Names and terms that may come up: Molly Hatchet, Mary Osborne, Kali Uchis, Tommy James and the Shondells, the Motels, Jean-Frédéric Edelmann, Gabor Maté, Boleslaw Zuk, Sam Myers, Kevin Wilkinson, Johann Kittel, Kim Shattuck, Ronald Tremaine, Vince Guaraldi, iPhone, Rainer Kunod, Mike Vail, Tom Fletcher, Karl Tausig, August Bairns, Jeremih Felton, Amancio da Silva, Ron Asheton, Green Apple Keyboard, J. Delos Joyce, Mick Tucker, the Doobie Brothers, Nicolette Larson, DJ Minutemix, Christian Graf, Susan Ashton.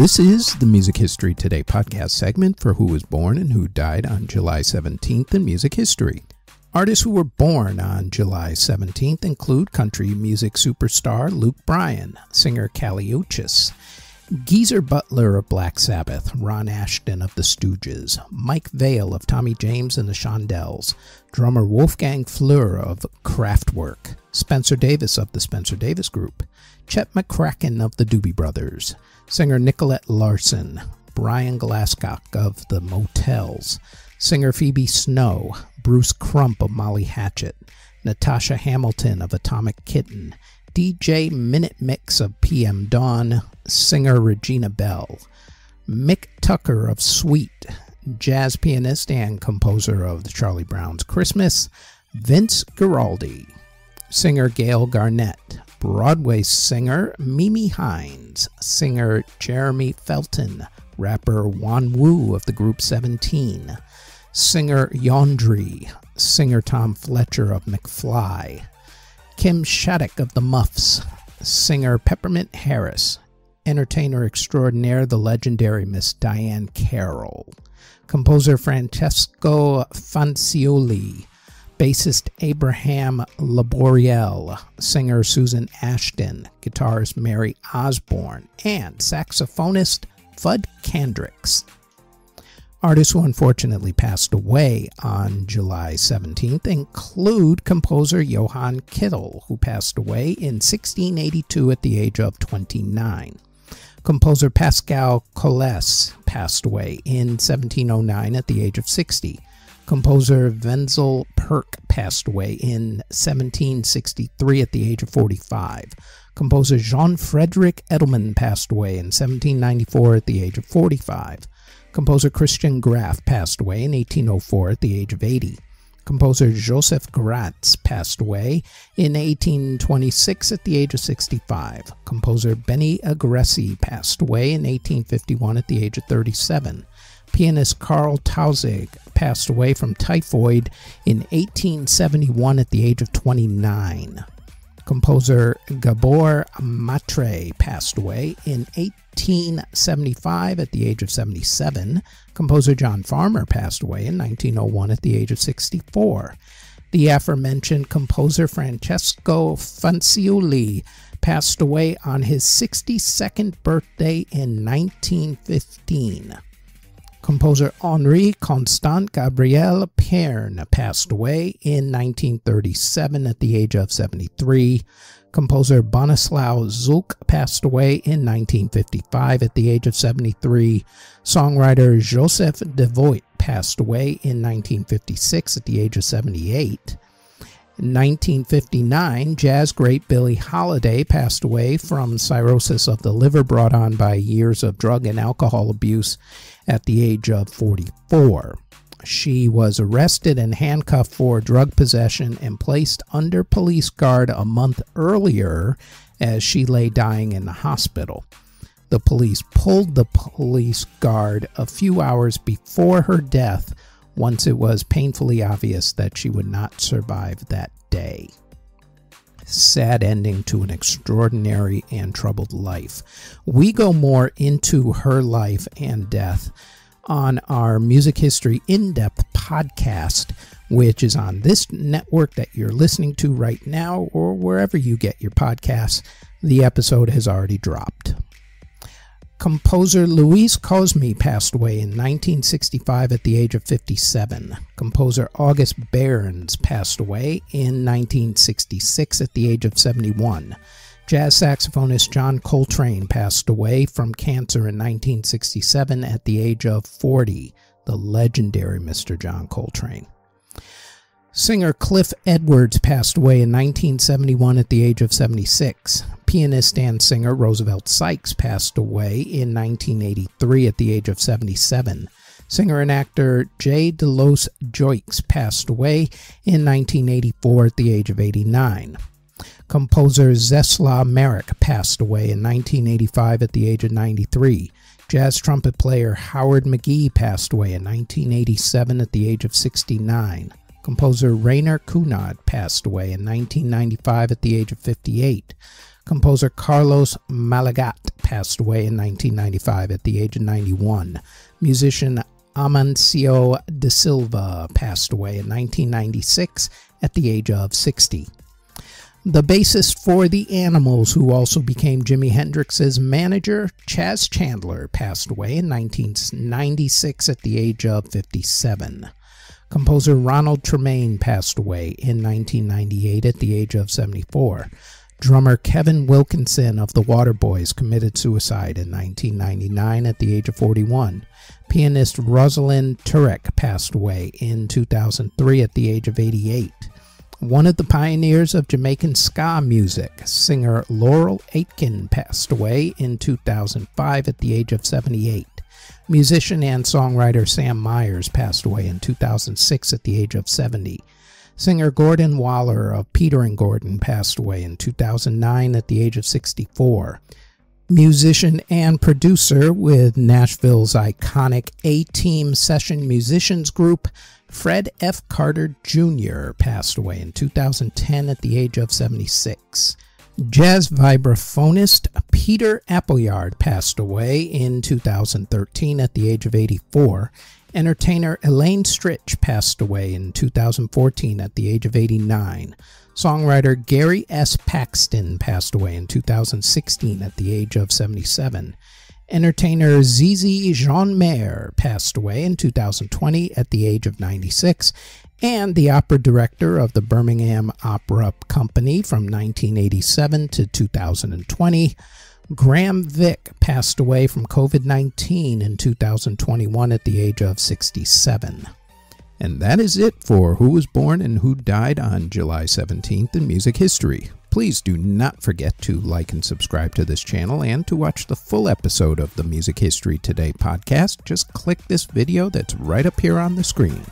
This is the Music History Today podcast segment for who was born and who died on July 17th in music history. Artists who were born on July 17th include country music superstar Luke Bryan, singer Kali Uchis, Geezer Butler of Black Sabbath, Ron Asheton of the Stooges, Mike Vail of Tommy James and the Shondells, drummer Wolfgang Flur of Kraftwerk, Spencer Davis of the Spencer Davis Group, Chet McKracken of the Doobie Brothers, singer Nicolette Larson, Brian Glascock of the Motels, singer Phoebe Snow, Bruce Crump of Molly Hatchet, Natasha Hamilton of Atomic Kitten, DJ Minutemix of PM Dawn, singer Regina Belle, Mick Tucker of Sweet, jazz pianist and composer of the Charlie Brown's Christmas, Vince Guaraldi, singer Gale Garnett, Broadway singer Mimi Hines, singer Jeremih Felton, rapper Wonwoo of the group 17, singer Yondri, singer Tom Fletcher of McFly, Kim Shattuck of the Muffs, singer Peppermint Harris, entertainer extraordinaire the legendary Miss Diane Carroll, composer Francesco Fanciulli, bassist Abraham Laboriel, singer Susan Ashton, guitarist Mary Osborne, and saxophonist Fudd Candrix. Artists who unfortunately passed away on July 17th include composer Johann Kittel, who passed away in 1682 at the age of 29. Composer Pascal Colles passed away in 1709 at the age of 60. Composer Wenzel Perk passed away in 1763 at the age of 45. Composer Jean-Frédéric Edelmann passed away in 1794 at the age of 45. Composer Christian Graf passed away in 1804 at the age of 80. Composer Joseph Gratz passed away in 1826 at the age of 65. Composer Benny Agresti passed away in 1851 at the age of 37. Pianist Karl Tausig passed away from typhoid in 1871 at the age of 29. Composer Gabor Maté passed away in 1875 at the age of 77. Composer John Farmer passed away in 1901 at the age of 64. The aforementioned composer Francesco Fanciulli passed away on his 62nd birthday in 1915. Composer Henri Constant Gabriel Perne passed away in 1937 at the age of 73. Composer Boleslaw Zuk passed away in 1955 at the age of 73. Songwriter Joseph Devoit passed away in 1956 at the age of 78. In 1959, jazz great Billie Holiday passed away from cirrhosis of the liver brought on by years of drug and alcohol abuse at the age of 44. She was arrested and handcuffed for drug possession and placed under police guard a month earlier as she lay dying in the hospital. The police pulled the police guard a few hours before her death once it was painfully obvious that she would not survive that day. Sad ending to an extraordinary and troubled life. We go more into her life and death on our Music History In-Depth podcast, which is on this network that you're listening to right now or wherever you get your podcasts. The episode has already dropped. Composer Luis Cosmi passed away in 1965 at the age of 57. Composer August Bairns passed away in 1966 at the age of 71. Jazz saxophonist John Coltrane passed away from cancer in 1967 at the age of 40, the legendary Mr. John Coltrane. Singer Cliff Edwards passed away in 1971 at the age of 76. Pianist and singer Roosevelt Sykes passed away in 1983 at the age of 77. Singer and actor J. Delos Joyce passed away in 1984 at the age of 89. Composer Zesla Merrick passed away in 1985 at the age of 93. Jazz trumpet player Howard McGee passed away in 1987 at the age of 69. Composer Rainer Kunod passed away in 1995 at the age of 58. Composer Carlos Malagat passed away in 1995 at the age of 91. Musician Amancio da Silva passed away in 1996 at the age of 60. The bassist for The Animals, who also became Jimi Hendrix's manager, Chas Chandler, passed away in 1996 at the age of 57. Composer Ronald Tremaine passed away in 1998 at the age of 74. Drummer Kevin Wilkinson of the Waterboys committed suicide in 1999 at the age of 41. Pianist Rosalind Turek passed away in 2003 at the age of 88. One of the pioneers of Jamaican ska music, singer Laurel Aitken, passed away in 2005 at the age of 78. Musician and songwriter Sam Myers passed away in 2006 at the age of 70. Singer Gordon Waller of Peter and Gordon passed away in 2009 at the age of 64. Musician and producer with Nashville's iconic A-Team Session Musicians Group, Fred F. Carter Jr. passed away in 2010 at the age of 76. Jazz vibraphonist Peter Appleyard passed away in 2013 at the age of 84. Entertainer Elaine Stritch passed away in 2014 at the age of 89. Songwriter Gary S. Paxton passed away in 2016 at the age of 77. Entertainer Zizi Jeanmaire passed away in 2020 at the age of 96, and the opera director of the Birmingham Opera Company from 1987 to 2020, Graham Vick, passed away from COVID-19 in 2021 at the age of 67. And that is it for Who Was Born and Who Died on July 17th in Music History. Please do not forget to like and subscribe to this channel and to watch the full episode of the Music History Today podcast. Just click this video that's right up here on the screen.